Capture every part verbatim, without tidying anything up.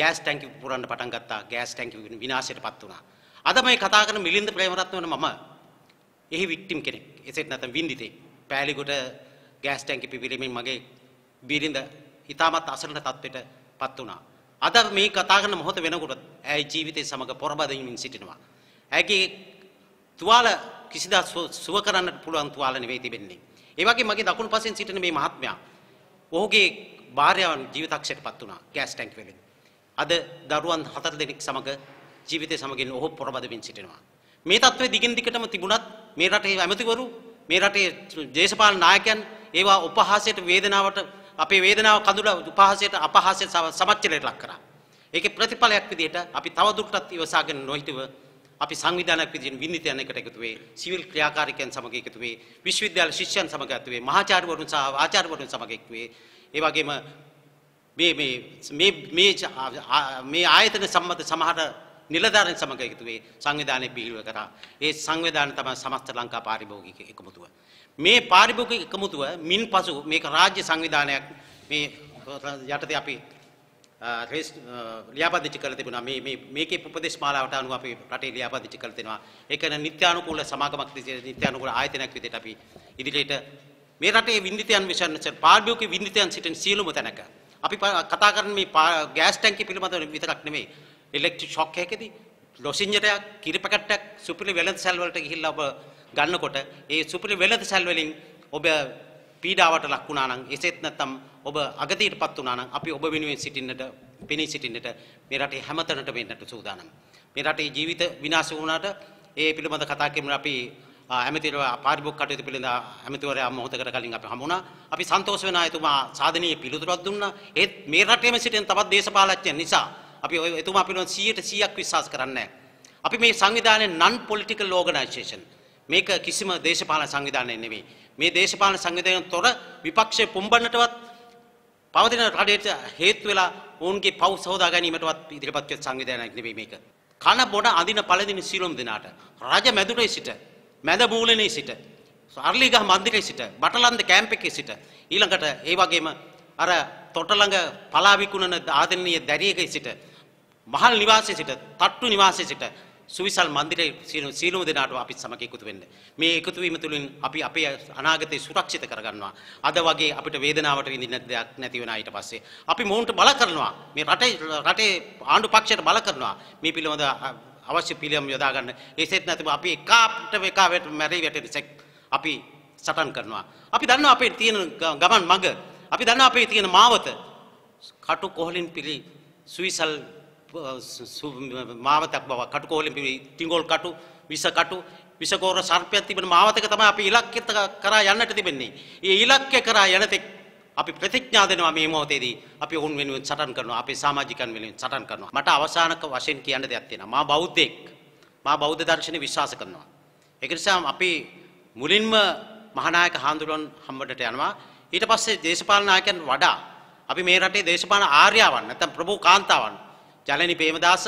Gas tank පුරන්න පටන් ගත්තා gas ටැංකිය විනාශයට පත් වුණා. අද මේ කතා කරන මිලින්ද ප්‍රේමරත්න වෙන මම එහි වික්ටිම් කෙනෙක්. එසේත් නැත්නම් විඳිතේ. පෑලිගොඩ ගෑස් ටැංකිය පිපිරීමෙන් මගේ බිරිඳ හිතාමත් අසරණ තත්ත්වයට පත් වුණා. අද මේ කතා කරන මොහොත වෙනකොට ඇයි ජීවිතේ සමග පොරබදින්මින් සිටිනවා. ඇගේ තුවාල කිසිදා සුව කරන්නට පුළුවන් තුවාල නෙවෙයි තිබෙන්නේ. ඒ වගේ මගේ දකුණු පාසෙන් සිටින මේ මහත්මයා ඔහුගේ භාර්යාවන් ජීවිතක්ෂයට පත් වුණා ගෑස් ටැංකිය වලින්. අද දරුවන් හතර දෙනෙක් සමග ජීවිතේ සමගින් ඔහු පොරබදමින් සිටිනවා. මේ තත්ත්වය දිගින් දිගටම තිබුණත් මේ රටේ ඇමතිවරු, මේ රටේ දේශපාලන නායකයන් ඒවා උපහාසයට, වේදනාවට, අපේ වේදනාව කඳුල උපහාසයට, අපහාසයට සමච්චලයට ලක් කරා. ඒකේ ප්‍රතිඵලයක් විදිහට අපි තවදුරටත් ඉවසාගෙන නොහිටව අපි සංවිධානයක් විදිහින් විනිවිදයන් එකට එකතු වේ, සිවිල් ක්‍රියාකාරීකයන් සමග එකතු වේ, විශ්වවිද්‍යාල ශිෂ්‍යයන් සමග එකතු වේ, මහාචාර්යවරුන් සහ ආචාර්යවරුන් සමග එකතු වේ. ඒ වගේම මේ මේ මේ මේ මේ ආයතන සම්මත සමහර නිලධාරීන් සමග එකතු වෙයි සංවිධානයේ පිළිවෙල කරා. ඒ සංවිධානය තමයි සමස්ත ලංකා පාරිභෝගික එකමුතුව. මේ පාරිභෝගික එකමුතුව මින් පසු මේක රාජ්‍ය සංවිධානයක් මේ යටතේ අපි ලියාපදිංචි කරලා තිබුණා. මේ මේ මේකේ උපදේශ මාලාවට අනුව අපි රටේ ලියාපදිංචි කරලා තිනවා. ඒක නිත්‍යානුකූල සමාගමක් විදිහට නිත්‍යානුකූල ආයතනයක් විදිහට අපි ඉදිරියට මේ රටේ වින්දිතයන් විශ්වවිද්‍යාල පාරිභෝගික වින්දිතයන් සිටින සියලුම තැනක අපි කතා කරන මේ ගෑස් ටැංකිය පිළිබඳව විතරක් නෙමෙයි ඉලෙක්ට්‍රික් ෂොක් එකකදී ලොසින්ජරයක් කිරි පැකට්ටයක් සුපිරි වෙළඳ සැල් වලට ගිහිල්ලා ඔබ ගන්නකොට ඒ සුපිරි වෙළඳ සැල් වලින් ඔබ පීඩාවට ලක් වුණා නම් එසේත් නැත්නම් ඔබ අගතියටපත් වුණා නම් අපි ඔබ වෙනුවෙන් සිටින්නට පෙනී සිටින්නට මේ රටේ හැමතැනටම එන්නට සූදානම්. මේ රටේ ජීවිත විනාශ වුණාට ඒ පිළිබඳ කතා කිරීම අපි ඇමතිවරයා පාරිභෝගික කටයුතු පිළිබඳ ඇමතිවරයා මොහොතකට කලින් අපි හමු වුණා. අපි සන්තෝෂ වෙන අයතුමා සාධනීය පිළිතුරක් දුන්නා. ඒත් මේ රටේම සිටින තවත් දේශපාලඥයන් නිසා අපි එතුමා පිළිබඳ සීයට සීයක් විශ්වාස කරන්නේ නැහැ. අපි මේ සංවිධානයේ non political organization. මේක කිසිම දේශපාලන සංවිධානයක් නෙවෙයි. මේ දේශපාලන සංවිධානයෙන් තොර විපක්ෂයේ පුම්බන්නටවත් පවතින රටේ හේතු වෙලා ඔවුන්ගේ පව් සෝදා ගැනීමටවත් ඉදිරිපත් වෙච්ච සංවිධානයක් නෙවෙයි මේක. කන බොන අඳින පළඳින සීලොම් දිනාට රජ මැදුරේ සිට මැද බූලනේ සිට සාර්ලිගහ මන්දිරයේ සිට බටලන්ද කැම්ප් එකේ සිට ඊළඟට ඒ වගේම අර තොට ළඟ පලා විකුණන ආදරණීය දැරියකේ සිට මහල් නිවාසයේ සිට තට්ටු නිවාසයේ සිට සුවිසල් මන්දිරයේ සීලොම දෙනාට අපි සමග එකතු වෙන්න. මේ එකතු වීම තුළින් අපි අපේ අනාගතය සුරක්ෂිත කරගන්නවා. අද වගේ අපිට වේදනාවට විඳින්න දෙයක් නැති වෙනා ඊට පස්සේ අපි මොවුන්ට බල කරනවා. මේ රටේ රටේ ආණ්ඩු පක්ෂයට බල කරනවා. මේ පිළිබඳ අවශ්‍ය පිළියම් යොදා ගන්න. ඒසෙත් නැතිව අපි එකට එක වෙට මැරි වැටෙන අපි සටන් කරනවා. අපි දන්නවා අපේ තියෙන ගමන් මඟ. අපි දන්නවා අපේ තියෙන මාවත. කටු කොහලින් පිළි සුවිසල් මාවතක් බව. කටු කොහලින් පිළි තිඟෝල් කටු, විස කටු, විසකෝර සර්පයක් තිබෙන මාවතක තමයි අපි ඉලක්කය කරා යන්නට තිබෙන්නේ. ඒ ඉලක්කය කරා යනතෙක් අපි ප්‍රතිඥා දෙනවා මේ මොහොතේදී අපි ඔවුන් වෙනුවෙන් සටන් කරනවා. අපේ සමාජිකයන් වෙනුවෙන් සටන් කරනවා. මට අවසානක වශයෙන් කියන්න දෙයක් තියෙනවා. මා බෞද්ධෙක්. මා බෞද්ධ දර්ශනය විශ්වාස කරනවා. ඒක නිසා අපි මුලින්ම මහානායක හාමුදුරුවන් හම්බෙන්නට යනවා. ඊට පස්සේ දේශපාලන නායකයන් වඩා අපි මේ රටේ දේශපාලන ආර්යවන් නැත්නම් ප්‍රභූ කාන්තාවන් ජලනි ප්‍රේමදාස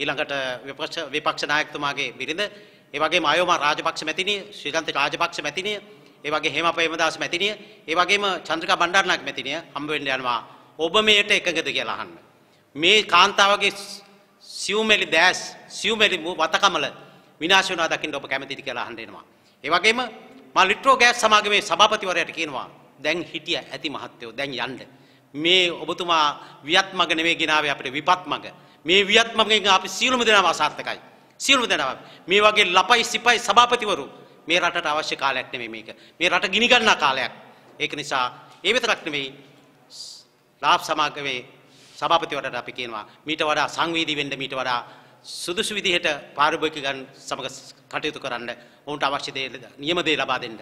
ඊළඟට විපක්ෂ විපක්ෂ නායකතුමාගේ බිරිඳ ඒ වගේම අයෝමා රාජපක්ෂ මැතිණිය ශ්‍රී ලංකිත රාජපක්ෂ මැතිණිය ඒ වගේ හේම ප්‍රේමදාස මැතිණිය, ඒ වගේම චන්ද්‍රිකා බණ්ඩාරනායක මැතිණිය හම්බ වෙන්න යනවා. ඔබ මේට එකඟද කියලා අහන්න. මේ කාන්තාවගේ සිව්මෙලි දැස්, සිව්මෙලි වතකමල විනාශ වෙනවා දකින්න ඔබ කැමතිද කියලා අහන්න එනවා. ඒ වගේම මා ලිට්‍රෝ ගෑස් සමාගමේ සභාපතිවරයාට කියනවා දැන් හිටිය ඇති මහත්තයෝ දැන් යන්න. මේ ඔබතුමා වියත් මග නෙමෙයි ගినాවේ අපිට විපත් මග. මේ වියත් මගෙන් අපි සියලුම දෙනාම අසාර්ථකයි. සියලුම දෙනාම මේ වගේ ලපයි සිපයි සභාපතිවරු මේ රටට අවශ්‍ය කාලයක් නෙමෙයි මේක. මේ රට ගිනි ගන්නා කාලයක්. ඒක නිසා ඒ විතරක් නෙමෙයි ලාභ සමාගමේ සභාපතිවරට අපි කියනවා මීට වඩා සංවේදී වෙන්න මීට වඩා සුදුසු විදිහට පාරිභෝගිකයන් සමග කටයුතු කරන්න ඔවුන්ට අවශ්‍ය දේ නියම දේ ලබා දෙන්න.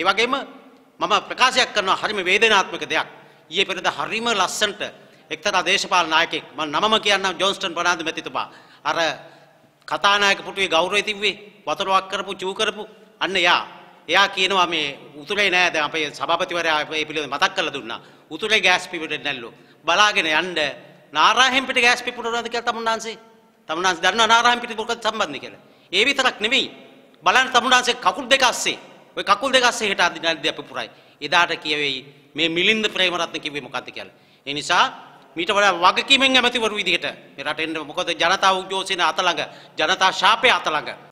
ඒ වගේම මම ප්‍රකාශයක් කරනවා හරිම වේදනාත්මක දෙයක්. ඊයේ පෙරේදා හරිම ලස්සනට එක්තරා දේශපාලන නායකයෙක් මම නමම කියන්නම් ජොන්ස්ටන් ප්‍රනාන්දු මැතිතුමා අර කතානායක පුටුවේ ගෞරවය තිබ්වේ වතුරක් කරපු චූ කරපු අන්න යා එයා කියනවා මේ උතුරේ නෑ දැන් අපේ සභාපතිවරයා මේ පිළිවෙල මතක් කරලා දුන්නා උතුරේ ගෑස් පිපුරට නැල්ලෝ බලාගෙන යන්න නාරාහෙම් පිට ගෑස් පිපුරනවාද කියලා තමුන්නාන්සේ තමුන්නාන්ස දන්නවා නාරාහෙම් පිට මොකද සම්බන්ධ කියලා ඒ විතරක් නෙවෙයි බලන්න තමුන්නාන්සේ කකුල් දෙක අස්සේ ওই කකුල් දෙක අස්සේ හිට අදින අධ්‍යාපන පුරයි එදාට කියවෙයි මේ මිලින්ද ප්‍රේමරත්න කිව්වේ මොකද්ද කියලා ඒ නිසා मीट वड़ा वगकी में मत वर्व इधर मेरा टेन मुखद जनता उद्योग जनता शापे आतलांग